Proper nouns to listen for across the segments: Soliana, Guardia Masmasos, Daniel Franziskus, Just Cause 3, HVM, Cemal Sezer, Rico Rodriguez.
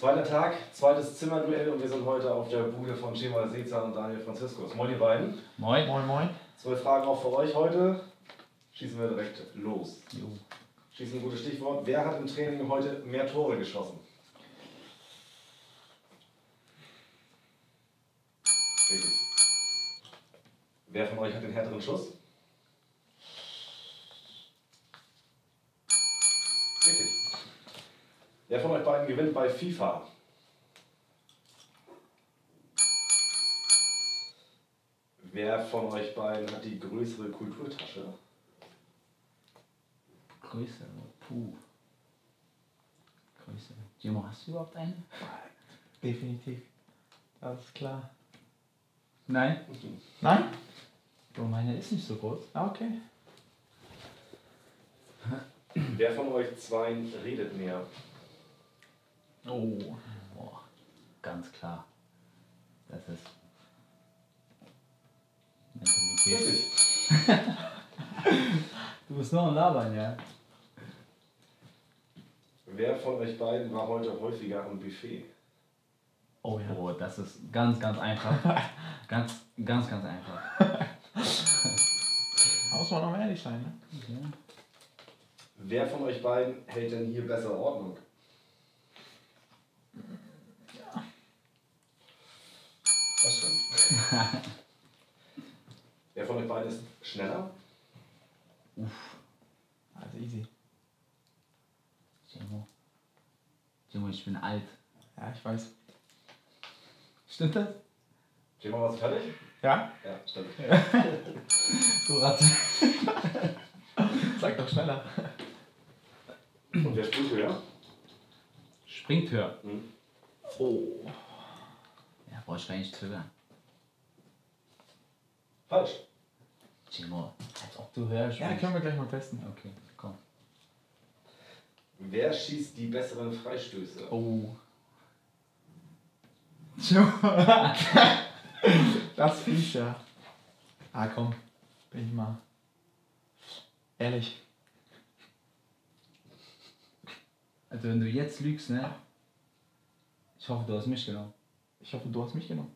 Zweiter Tag, zweites Zimmerduell und wir sind heute auf der Bude von Cemal Sezer und Daniel Franziskus. Moin, ihr beiden. Moin. Moin, moin. 2 Fragen auch für euch heute. Schießen wir direkt los. Jo. Schießen ein gutes Stichwort. Wer hat im Training heute mehr Tore geschossen? Richtig. Wer von euch hat den härteren Schuss? Richtig. Wer von euch beiden gewinnt bei FIFA? Wer von euch beiden hat die größere Kulturtasche? Größere? Puh. Größere. Jimo, hast du überhaupt eine? Definitiv. Alles klar. Nein? Okay. Nein? Bro, meine ist nicht so groß. Ah, okay. Wer von euch zwei redet mehr? Oh, boah. Ganz klar. Das ist Mentalität. Du bist noch am Labern, ja? Wer von euch beiden war heute häufiger am Buffet? Oh ja. Oh, das ist ganz einfach. ganz einfach. Da muss man noch ehrlich sein, ne? Okay. Wer von euch beiden hält denn hier besser Ordnung? Ja. Das stimmt. Wer von euch beiden ist schneller? Uff. Also easy. Jimo, ich bin alt. Ja, ich weiß. Stimmt das? Jimo, warst du fertig? Ja? Ja, stimmt. Ja. Du Ratte. Sag doch schneller. Und wer springt höher? Springt höher. Mhm. Oh. Ja, brauchst du eigentlich zögern. Falsch. Jimo, als ob du höher springst. Ja, können wir gleich mal testen. Okay, komm. Wer schießt die besseren Freistöße? Oh. Jimo. Das Viech, ja. Ah, komm. Bin ich mal ehrlich. Also wenn du jetzt lügst, ne? Ich hoffe, du hast mich genommen. Ich hoffe, du hast mich genommen.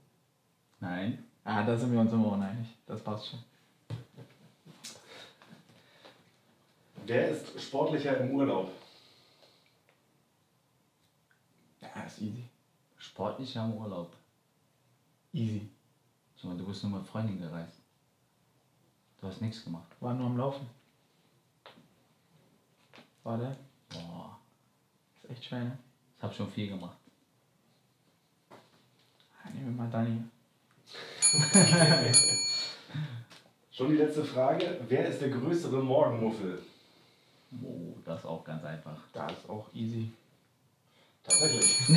Nein. Ah, da sind wir uns immer uneinig. Das passt schon. Wer ist sportlicher im Urlaub? Ja, ist easy. Sportlicher im Urlaub? Easy. Du bist nur mit Freundin gereist. Du hast nichts gemacht. War nur am Laufen. Warte. Boah. Ist echt schwer, ne? Ich hab schon viel gemacht. Nehmen wir mal Daniel. Schon die letzte Frage. Wer ist der größere Morgenmuffel? Oh, das ist auch ganz einfach. Das ist auch easy. Tatsächlich.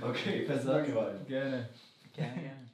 Okay, besten Dank, ihr beiden. Gerne. Gerne.